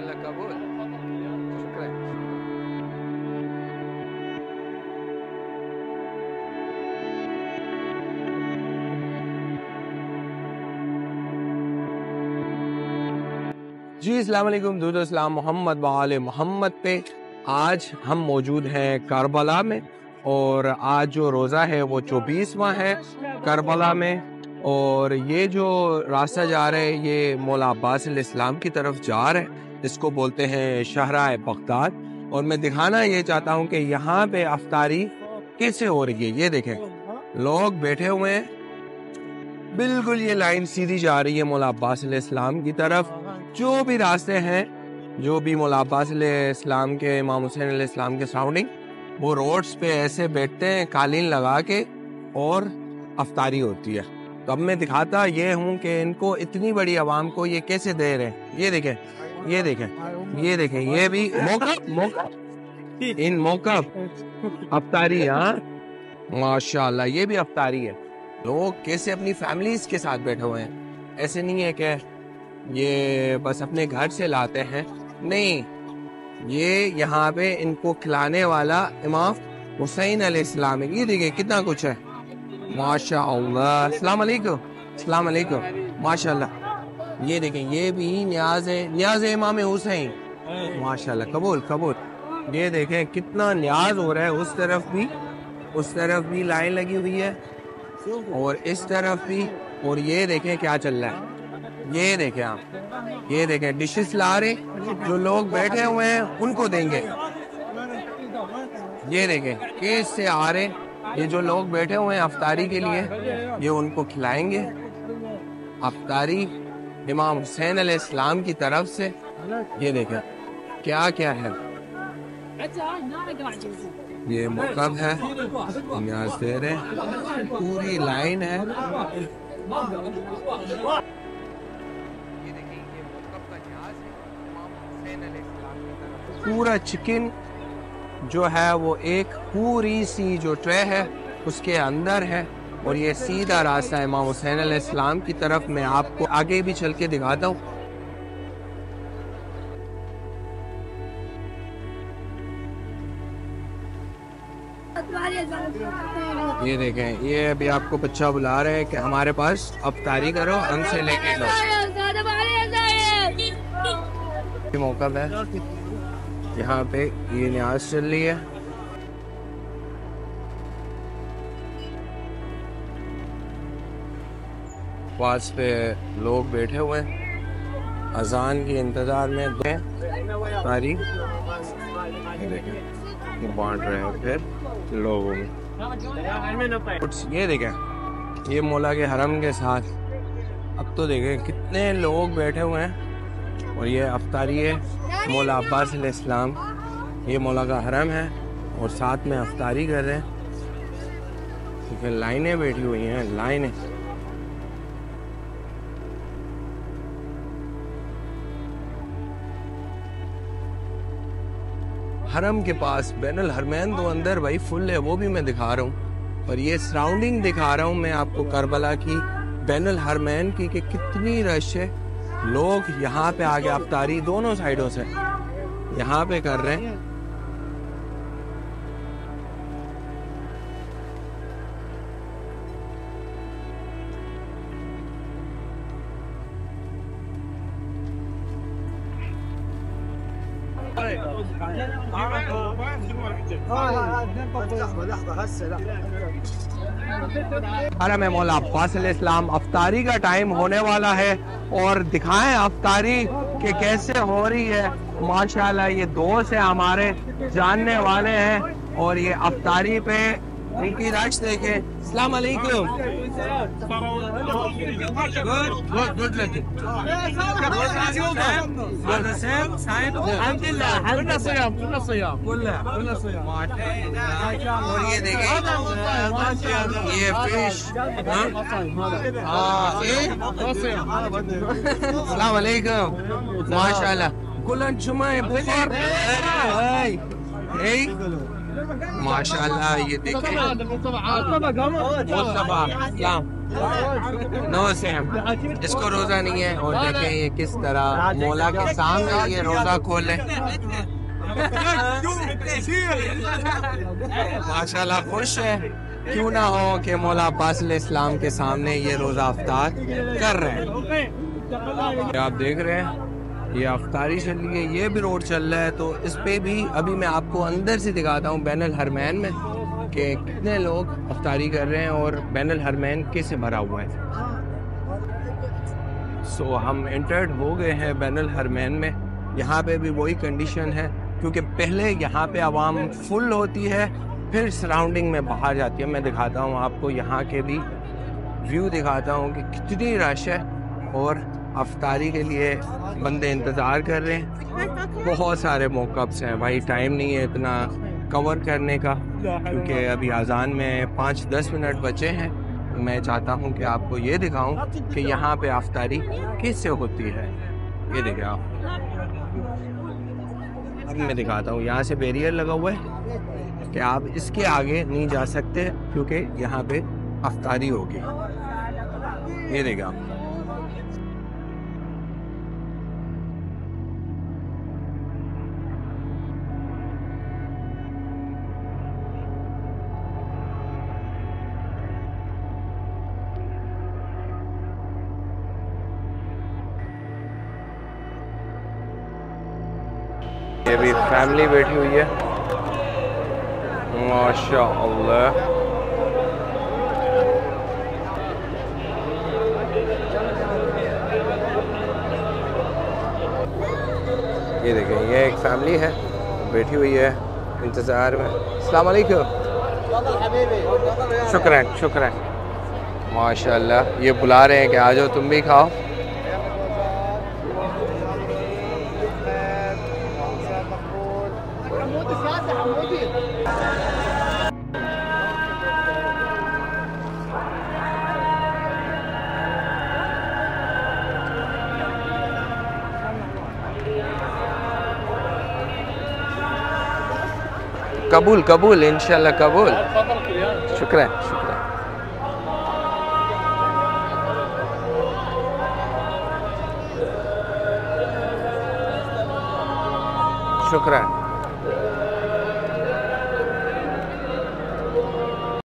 अल्लाह कबूल। शुक्रिया। जी अस्सलाम वालेकुम दुरूद सलाम मोहम्मद व आले मोहम्मद पे। आज हम मौजूद हैं करबला में और आज जो रोज़ा है वो 24वां है करबला में। और ये जो रास्ता जा रहा है ये मौला अब्बास अलैहिस्सलाम की तरफ जा रहा है, इसको बोलते हैं शहराए बगदाद। और मैं दिखाना ये चाहता हूँ कि यहाँ पे अफ्तारी कैसे हो रही है। ये देखें लोग बैठे हुए हैं, बिल्कुल ये लाइन सीधी जा रही है मौला अब्बास अलैहिस्सलाम की तरफ। जो भी रास्ते हैं जो भी मौला अब्बास अलैहिस्सलाम के इमाम हुसैन अलैहिस्सलाम के सराउंडिंग वो रोड्स पे ऐसे बैठते हैं कालीन लगा के और अफ्तारी होती है। तो अब मैं दिखाता ये हूँ कि इनको इतनी बड़ी आवाम को ये कैसे दे रहे हैं। ये देखें ये देखें ये देखें ये भी मौका अफ्तारी। हाँ माशाल्लाह ये भी अफ्तारी है। लोग कैसे अपनी फैमिलीज के साथ बैठे हुए हैं, ऐसे नहीं है कि ये बस अपने घर से लाते हैं, नहीं ये यहाँ पे इनको खिलाने वाला इमाम हुसैन अलैहिस्सलाम है। ये देखिए कितना कुछ है माशाअल्लाह। अस्सलाम वालेकुम माशाअल्लाह। ये देखें ये भी न्याज है इमाम हुसैन माशाअल्लाह कबूल कबूल। ये देखें कितना न्याज हो रहा है। उस तरफ भी लाइन लगी हुई है और इस तरफ भी। और ये देखें क्या चल रहा है। ये देखें आप ये देखें डिशेस ला रहे, जो लोग बैठे हुए हैं उनको देंगे। ये देखें कैसे आ रहे, ये जो लोग बैठे हुए हैं अफ्तारी के लिए ये उनको खिलाएंगे अफ्तारी इमाम हुसैन अलैहिस्सलाम की तरफ से। ये देखें क्या क्या है। ये मकब है, पूरी लाइन है। पूरा चिकन जो है वो एक पूरी सी जो ट्रे है उसके अंदर है। और ये सीधा रास्ता है इमाम हुसैन अलैहिस्सलाम की तरफ। मैं आपको आगे भी चल के दिखाता हूँ। ये देखें ये अभी आपको बच्चा बुला रहे है कि हमारे पास अफ्तारी करो, हमसे लेके लो। मौका है यहाँ पे ये न्याज चल रही है। पास पे लोग बैठे हुए हैं अजान के इंतजार में। सारी बांट रहे हैं फिर लोगों में। ये देखें ये मौला के हरम के साथ अब तो देखें कितने लोग बैठे हुए हैं। और ये अफ्तारी है मौला अब्बास अलैहिस्सलाम। ये मौला का हरम है और साथ में अफ्तारी कर रहे हैं। तो लाइनें बैठी हुई हैं लाइनें। हरम के पास बैनुल हरमैन तो अंदर भाई फुल है, वो भी मैं दिखा रहा हूँ। और ये सराउंडिंग दिखा रहा हूँ मैं आपको करबला की बैनुल हरमैन की कि कितनी रश है। लोग यहाँ पे आगे अफ्तारी दोनों साइडों से यहाँ पे कर रहे हैं। हरम मौला अब्बास अलैहिस्सलाम अफ्तारी का टाइम होने वाला है। और दिखाएं अफ्तारी के कैसे हो रही है माशाल्लाह। ये दोस्त है हमारे जानने वाले हैं और ये अफ्तारी पे इनकी राश देखे। अस्सलाम वालेकुम माशाल्लाह। माशाल्लाह ये देखें इसको रोजा नहीं है और देखें ये किस तरह मौला के सामने ये रोजा खोले माशाल्लाह खुश है क्यों ना हो कि मौला अब्बास अलैहिस्सलाम के सामने ये रोजा अफ्तार कर रहे हैं। आप देख रहे हैं ये अफ्तारी चल रही है, ये भी रोड चल रहा है तो इस पे भी अभी मैं आपको अंदर से दिखाता हूँ बैनुलहरमैन में कि कितने लोग अफ्तारी कर रहे हैं और बैनुलहरमैन कैसे भरा हुआ है। सो हम एंटर्ड हो गए हैं बैनुलहरमैन में। यहाँ पे भी वही कंडीशन है क्योंकि पहले यहाँ पे आवाम फुल होती है फिर सराउंडिंग में बाहर जाती है। मैं दिखाता हूँ आपको यहाँ के भी व्यू दिखाता हूँ कि कितनी रश है और अफ्तारी के लिए बंदे इंतज़ार कर रहे हैं। बहुत सारे मोकअप्स हैं भाई, टाइम नहीं है इतना कवर करने का क्योंकि अभी अजान में 5-10 मिनट बचे हैं। मैं चाहता हूं कि आपको ये दिखाऊं कि यहाँ पे अफ्तारी कैसे होती है। ये देखिए आप, अब मैं दिखाता हूँ यहाँ से बैरियर लगा हुआ है कि आप इसके आगे नहीं जा सकते क्योंकि यहाँ पे अफ्तारी होगी। ये देखिए आप, ये भी फैमिली बैठी हुई है माशाअल्लाह। ये देखें ये एक फैमिली है बैठी हुई है इंतज़ार में। अस्सलाम वालेकुम, शुक्रान शुक्रान माशाअल्लाह। ये बुला रहे हैं कि आ जाओ तुम भी खाओ। कबूल कबूल इंशाल्लाह कबूल, शुक्रिया शुक्रिया। शुक्रिया